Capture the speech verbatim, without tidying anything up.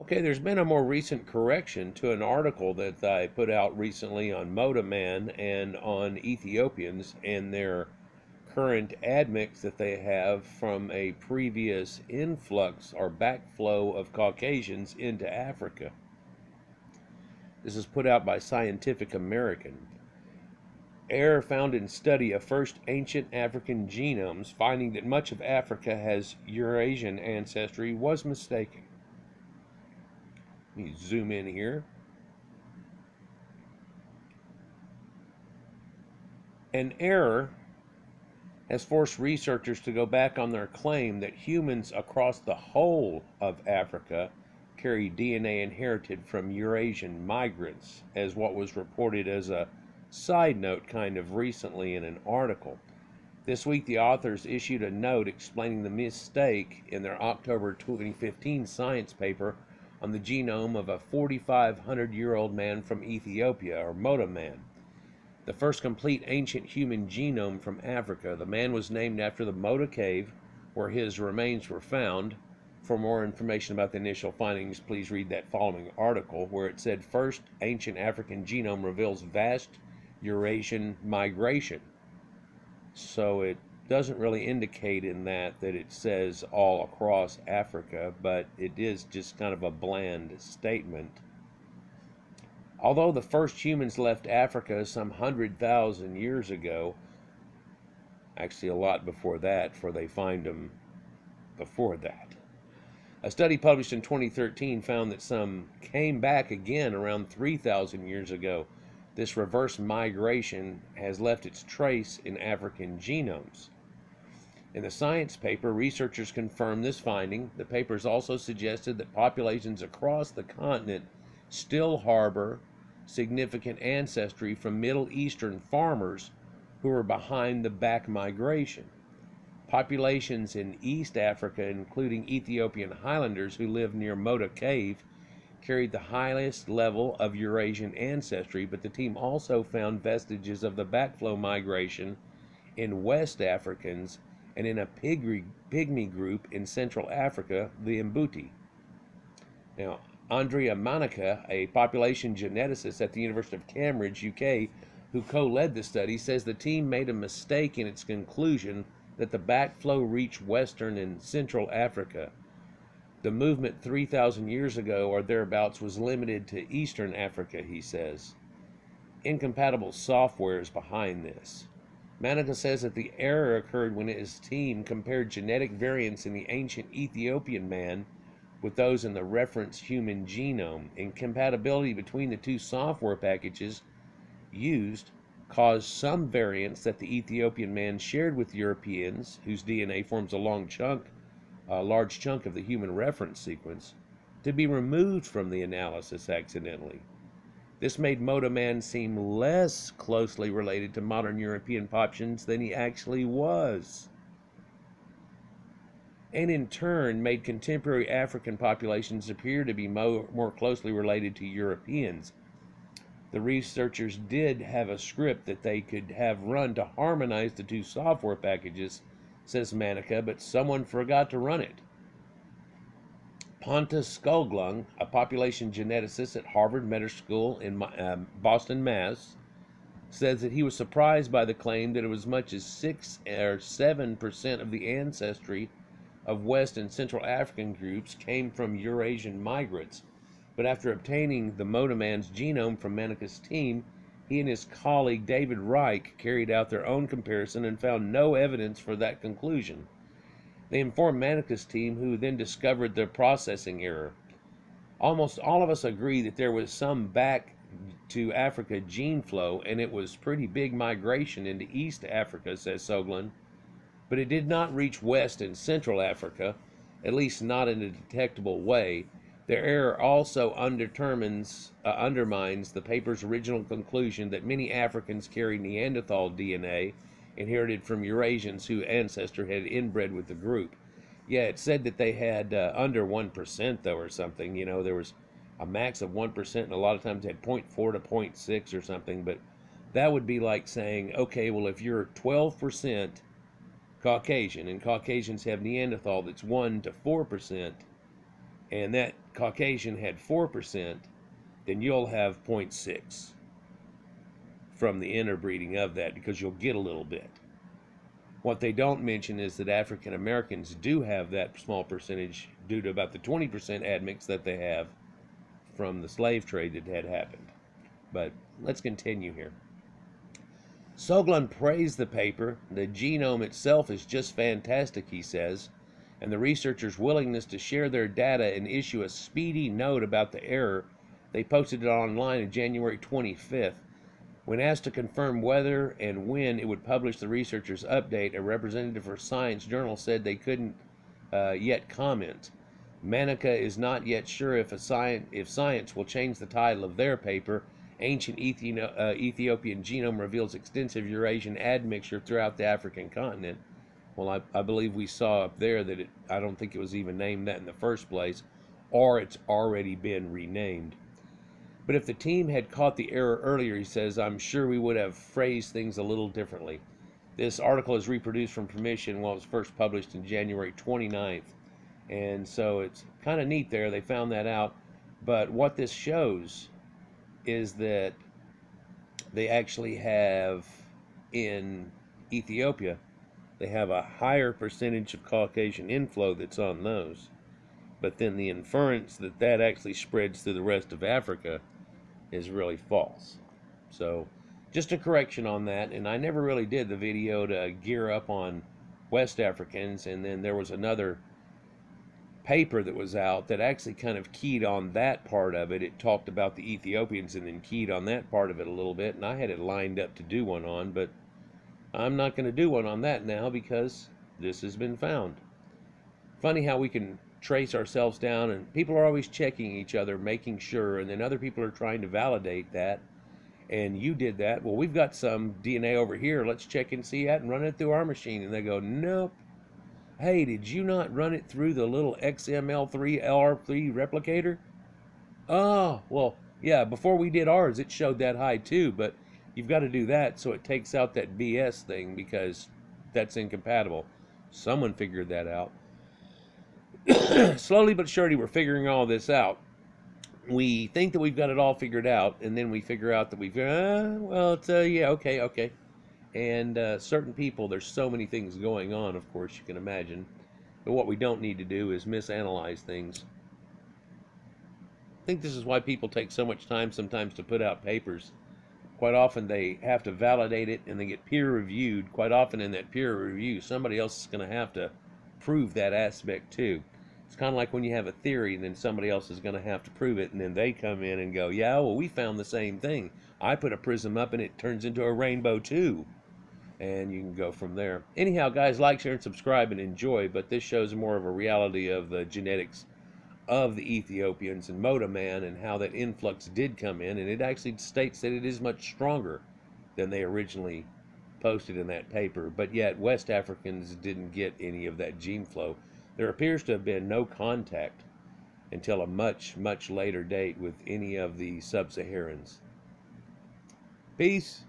Okay, there's been a more recent correction to an article that I put out recently on Mota Man and on Ethiopians and their current admix that they have from a previous influx or backflow of Caucasians into Africa. This is put out by Scientific American. Error found in study of first ancient African genomes, finding that much of Africa has Eurasian ancestry, was mistaken. Let me zoom in here. An error has forced researchers to go back on their claim that humans across the whole of Africa carry D N A inherited from Eurasian migrants, as what was reported as a side note kind of recently in an article. This week, the authors issued a note explaining the mistake in their October twenty fifteen science paper on the genome of a forty-five hundred year old man from Ethiopia, or Mota Man, the first complete ancient human genome from Africa. The man was named after the Mota Cave, where his remains were found. For more information about the initial findings, please read that following article, where it said, "First ancient African genome reveals vast Eurasian migration." So it doesn't really indicate in that that it says all across Africa, but it is just kind of a bland statement. Although the first humans left Africa some hundred thousand years ago, actually a lot before that, for they find them before that. A study published in twenty thirteen found that some came back again around three thousand years ago. This reverse migration has left its trace in African genomes. In the science paper, researchers confirmed this finding. The papers also suggested that populations across the continent still harbor significant ancestry from Middle Eastern farmers who were behind the back migration. Populations in East Africa, including Ethiopian Highlanders who lived near Mota Cave, carried the highest level of Eurasian ancestry, but the team also found vestiges of the backflow migration in West Africans and in a pygmy group in Central Africa, the Mbuti. Now, Andrea Manica, a population geneticist at the University of Cambridge, U K, who co-led the study, says the team made a mistake in its conclusion that the backflow reached Western and Central Africa. The movement three thousand years ago or thereabouts was limited to Eastern Africa, he says. Incompatible software is behind this. Manica says that the error occurred when his team compared genetic variants in the ancient Ethiopian man with those in the reference human genome. Incompatibility between the two software packages used caused some variants that the Ethiopian man shared with Europeans, whose D N A forms a long chunk, a large chunk of the human reference sequence, to be removed from the analysis accidentally. This made Mota Man seem less closely related to modern European populations than he actually was, and in turn made contemporary African populations appear to be mo more closely related to Europeans. The researchers did have a script that they could have run to harmonize the two software packages, says Manica, but someone forgot to run it. Pontus Skoglund, a population geneticist at Harvard Medical School in uh, Boston, Mass, says that he was surprised by the claim that it was as much as six or seven percent of the ancestry of West and Central African groups came from Eurasian migrants. But after obtaining the Mota Man's genome from Manica's team, he and his colleague David Reich carried out their own comparison and found no evidence for that conclusion. They informed Manica's team, who then discovered the processing error. Almost all of us agree that there was some back to Africa gene flow, and it was pretty big migration into East Africa, says Skoglund, but it did not reach West and Central Africa, at least not in a detectable way. Their error also undetermines, uh, undermines the paper's original conclusion that many Africans carry Neanderthal D N A inherited from Eurasians whose ancestor had inbred with the group. Yeah, it said that they had uh, under one percent, though, or something. You know, there was a max of one percent, and a lot of times they had zero point four to zero point six or something. But that would be like saying, okay, well, if you're twelve percent Caucasian, and Caucasians have Neanderthal that's one to four percent, and that Caucasian had four percent, then you'll have zero point six from the interbreeding of that, because you'll get a little bit. What they don't mention is that African Americans do have that small percentage due to about the twenty percent admix that they have from the slave trade that had happened. But let's continue here. Skoglund praised the paper. The genome itself is just fantastic, he says, and the researchers' willingness to share their data and issue a speedy note about the error. They posted it online on January twenty-fifth. When asked to confirm whether and when it would publish the researchers' update, a representative for Science Journal said they couldn't uh, yet comment. Manica is not yet sure if, a science, if Science will change the title of their paper. Ancient Ethio uh, Ethiopian Genome Reveals Extensive Eurasian Admixture Throughout the African Continent. Well, I, I believe we saw up there that it, I don't think it was even named that in the first place, or it's already been renamed. But if the team had caught the error earlier, he says, I'm sure we would have phrased things a little differently. This article is reproduced from permission while it was first published on January twenty-ninth. And so it's kind of neat there. They found that out. But what this shows is that they actually have, in Ethiopia, they have a higher percentage of Caucasian inflow that's on those. But then the inference that that actually spreads through the rest of Africa is really false. So just a correction on that. And I never really did the video to gear up on West Africans, and then there was another paper that was out that actually kind of keyed on that part of it. It talked about the Ethiopians and then keyed on that part of it a little bit, and I had it lined up to do one on, but I'm not going to do one on that now because this has been found. Funny how we can trace ourselves down, and people are always checking each other, making sure, and then other people are trying to validate that, and you did that. Well, we've got some D N A over here, let's check and see that and run it through our machine. And they go, nope, hey, did you not run it through the little X M L three L R three replicator? Oh, well, yeah, before we did ours it showed that high too, but you've got to do that so it takes out that B S thing, because that's incompatible. Someone figured that out. Slowly but surely, we're figuring all this out. We think that we've got it all figured out, and then we figure out that we've, uh, well, it's, uh, yeah, okay, okay. And uh, certain people, there's so many things going on, of course, you can imagine. But what we don't need to do is misanalyze things. I think this is why people take so much time sometimes to put out papers. Quite often they have to validate it, and they get peer-reviewed. Quite often in that peer review, somebody else is going to have to prove that aspect too. It's kind of like when you have a theory and then somebody else is going to have to prove it, and then they come in and go, yeah, well, we found the same thing. I put a prism up and it turns into a rainbow too. And you can go from there. Anyhow, guys, like, share, and subscribe and enjoy, but this shows more of a reality of the genetics of the Ethiopians and Mota Man and how that influx did come in, and it actually states that it is much stronger than they originally posted in that paper, but yet West Africans didn't get any of that gene flow. There appears to have been no contact until a much, much later date with any of the sub-Saharans. Peace.